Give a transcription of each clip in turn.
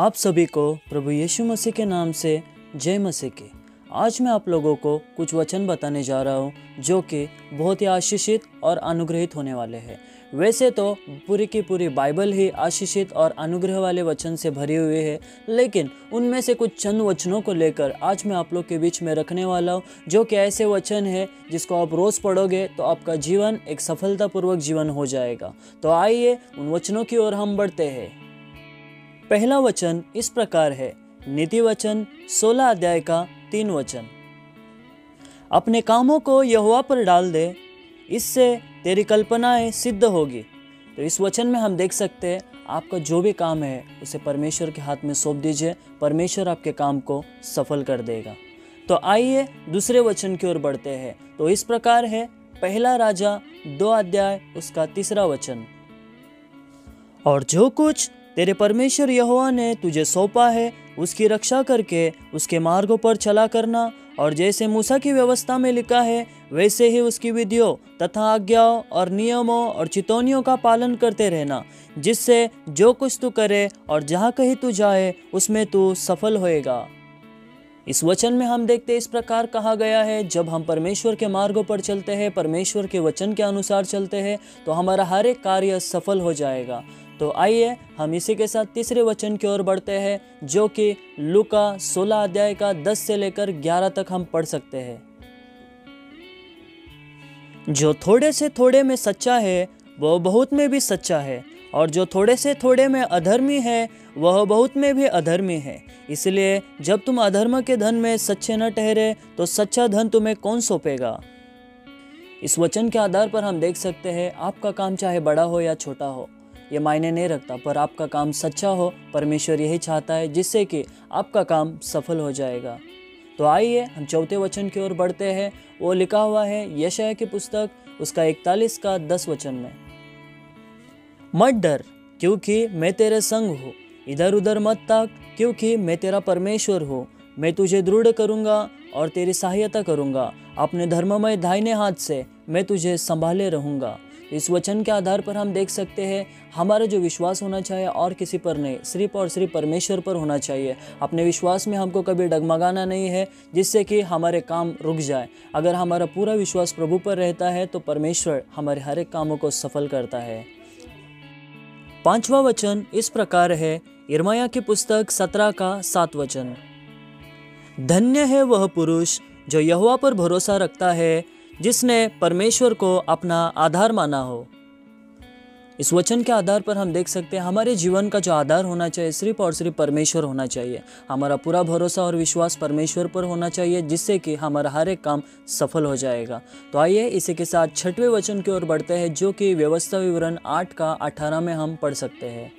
आप सभी को प्रभु यीशु मसीह के नाम से जय मसीह की। आज मैं आप लोगों को कुछ वचन बताने जा रहा हूँ जो कि बहुत ही आशीषित और अनुग्रहित होने वाले हैं। वैसे तो पूरी की पूरी बाइबल ही आशीषित और अनुग्रह वाले वचन से भरी हुई है, लेकिन उनमें से कुछ चंद वचनों को लेकर आज मैं आप लोग के बीच में रखने वाला हूँ जो कि ऐसे वचन है जिसको आप रोज़ पढ़ोगे तो आपका जीवन एक सफलतापूर्वक जीवन हो जाएगा। तो आइए उन वचनों की ओर हम बढ़ते हैं। पहला वचन इस प्रकार है, नीति वचन 16 अध्याय का 3 वचन, अपने कामों को यहोवा पर डाल दे, इससे तेरी कल्पनाएं सिद्ध होगी। तो इस वचन में हम देख सकते हैं आपका जो भी काम है उसे परमेश्वर के हाथ में सौंप दीजिए, परमेश्वर आपके काम को सफल कर देगा। तो आइए दूसरे वचन की ओर बढ़ते हैं। तो इस प्रकार है, पहला राजा 2 अध्याय उसका 3रा वचन, और जो कुछ तेरे परमेश्वर यहोवा ने तुझे सौंपा है उसकी रक्षा करके उसके मार्गों पर चला करना, और जैसे मूसा की व्यवस्था में लिखा है वैसे ही उसकी विधियों तथा आज्ञाओं और नियमों और चितौनियों का पालन करते रहना, जिससे जो कुछ तू करे और जहाँ कहीं तू जाए उसमें तू सफल होएगा। इस वचन में हम देखते इस प्रकार कहा गया है, जब हम परमेश्वर के मार्गों पर चलते हैं, परमेश्वर के वचन के अनुसार चलते हैं तो हमारा हर एक कार्य सफल हो जाएगा। तो आइए हम इसी के साथ तीसरे वचन की ओर बढ़ते हैं जो कि लूका 16 अध्याय का 10 से लेकर 11 तक हम पढ़ सकते हैं। जो थोड़े से थोड़े में सच्चा है वह बहुत में भी सच्चा है, और जो थोड़े से थोड़े में अधर्मी है वह बहुत में भी अधर्मी है। इसलिए जब तुम अधर्म के धन में सच्चे न ठहरे तो सच्चा धन तुम्हें कौन सौंपेगा। इस वचन के आधार पर हम देख सकते हैं आपका काम चाहे बड़ा हो या छोटा हो ये मायने नहीं रखता, पर आपका काम सच्चा हो परमेश्वर यही चाहता है, जिससे कि आपका काम सफल हो जाएगा। तो आइए हम चौथे वचन की ओर बढ़ते हैं। वो लिखा हुआ है यशायाह की पुस्तक उसका 41 का 10 वचन में, मत डर क्योंकि मैं तेरे संग हूँ, इधर उधर मत ताक क्योंकि मैं तेरा परमेश्वर हूँ, मैं तुझे दृढ़ करूँगा और तेरी सहायता करूँगा, अपने धर्ममय दाहिने हाथ से मैं तुझे संभाले रहूँगा। इस वचन के आधार पर हम देख सकते हैं हमारा जो विश्वास होना चाहिए और किसी पर नहीं, सिर्फ और सिर्फ परमेश्वर पर होना चाहिए। अपने विश्वास में हमको कभी डगमगाना नहीं है जिससे कि हमारे काम रुक जाए। अगर हमारा पूरा विश्वास प्रभु पर रहता है तो परमेश्वर हमारे हर एक कामों को सफल करता है। पांचवा वचन इस प्रकार है, यिर्मयाह की पुस्तक 17 का 7 वचन, धन्य है वह पुरुष जो यहोवा पर भरोसा रखता है, जिसने परमेश्वर को अपना आधार माना हो। इस वचन के आधार पर हम देख सकते हैं हमारे जीवन का जो आधार होना चाहिए सिर्फ और सिर्फ परमेश्वर होना चाहिए। हमारा पूरा भरोसा और विश्वास परमेश्वर पर होना चाहिए, जिससे कि हमारा हर एक काम सफल हो जाएगा। तो आइए इसी के साथ छठवें वचन की ओर बढ़ते हैं जो कि व्यवस्था विवरण 8 का 18 में हम पढ़ सकते हैं,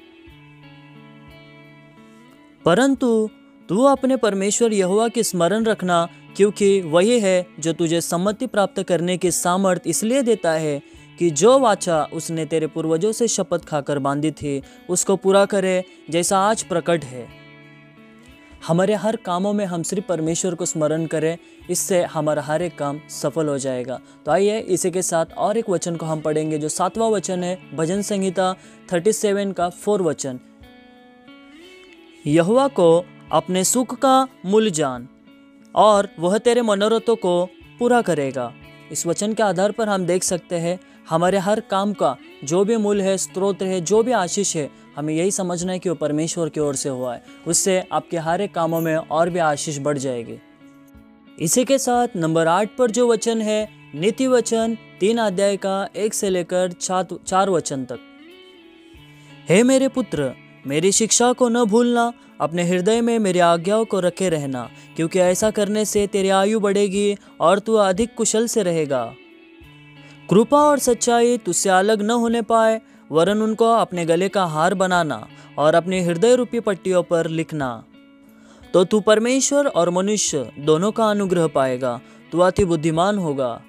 परंतु तू अपने परमेश्वर यहोवा की स्मरण रखना, क्योंकि वही है जो तुझे सम्मति प्राप्त करने की सामर्थ्य इसलिए देता है कि जो वाचा उसने तेरे पूर्वजों से शपथ खाकर बांधी थी उसको पूरा करे, जैसा आज प्रकट है। हमारे हर कामों में हम सिर्फ परमेश्वर को स्मरण करें, इससे हमारा हर एक काम सफल हो जाएगा। तो आइए इसी के साथ और एक वचन को हम पढ़ेंगे जो 7वां वचन है, भजन संहिता 37 का 4 वचन, यहोवा को अपने सुख का मूल जान और वह तेरे मनोरथों को पूरा करेगा। इस वचन के आधार पर हम देख सकते हैं हमारे हर काम का जो भी मूल है, स्रोत है, जो भी आशीष है, हमें यही समझना है कि वो परमेश्वर की ओर से हुआ है। उससे आपके हर एक कामों में और भी आशीष बढ़ जाएगी। इसी के साथ नंबर 8 पर जो वचन है, नीति वचन 3 अध्याय का 1 से लेकर 4 वचन तक, हे मेरे पुत्र मेरी शिक्षा को न भूलना, अपने हृदय में मेरी आज्ञाओं को रखे रहना, क्योंकि ऐसा करने से तेरी आयु बढ़ेगी और तू अधिक कुशल से रहेगा। कृपा और सच्चाई तुझसे अलग न होने पाए, वरन उनको अपने गले का हार बनाना और अपने हृदय रूपी पट्टियों पर लिखना, तो तू परमेश्वर और मनुष्य दोनों का अनुग्रह पाएगा, तू अति बुद्धिमान होगा।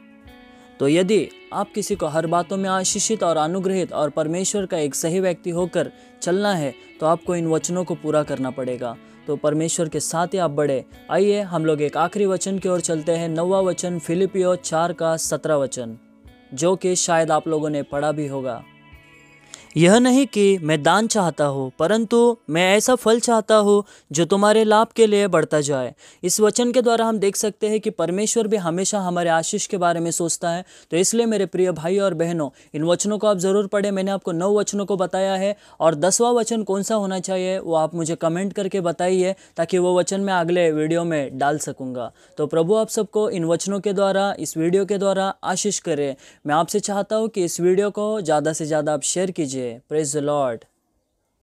तो यदि आप किसी को हर बातों में आशीषित और अनुग्रहित और परमेश्वर का एक सही व्यक्ति होकर चलना है तो आपको इन वचनों को पूरा करना पड़ेगा। तो परमेश्वर के साथ ही आप बढ़े। आइए हम लोग एक आखिरी वचन की ओर चलते हैं, 9वां वचन फिलिपियो 4 का 17 वचन, जो कि शायद आप लोगों ने पढ़ा भी होगा, यह नहीं कि मैं दान चाहता हूँ, परंतु मैं ऐसा फल चाहता हूँ जो तुम्हारे लाभ के लिए बढ़ता जाए। इस वचन के द्वारा हम देख सकते हैं कि परमेश्वर भी हमेशा हमारे आशीष के बारे में सोचता है। तो इसलिए मेरे प्रिय भाई और बहनों, इन वचनों को आप ज़रूर पढ़ें। मैंने आपको 9 वचनों को बताया है और 10वां वचन कौन सा होना चाहिए वो आप मुझे कमेंट करके बताइए, ताकि वो वचन मैं अगले वीडियो में डाल सकूँगा। तो प्रभु आप सबको इन वचनों के द्वारा, इस वीडियो के द्वारा आशीष करे। मैं आपसे चाहता हूँ कि इस वीडियो को ज़्यादा से ज़्यादा आप शेयर कीजिए। Praise the Lord.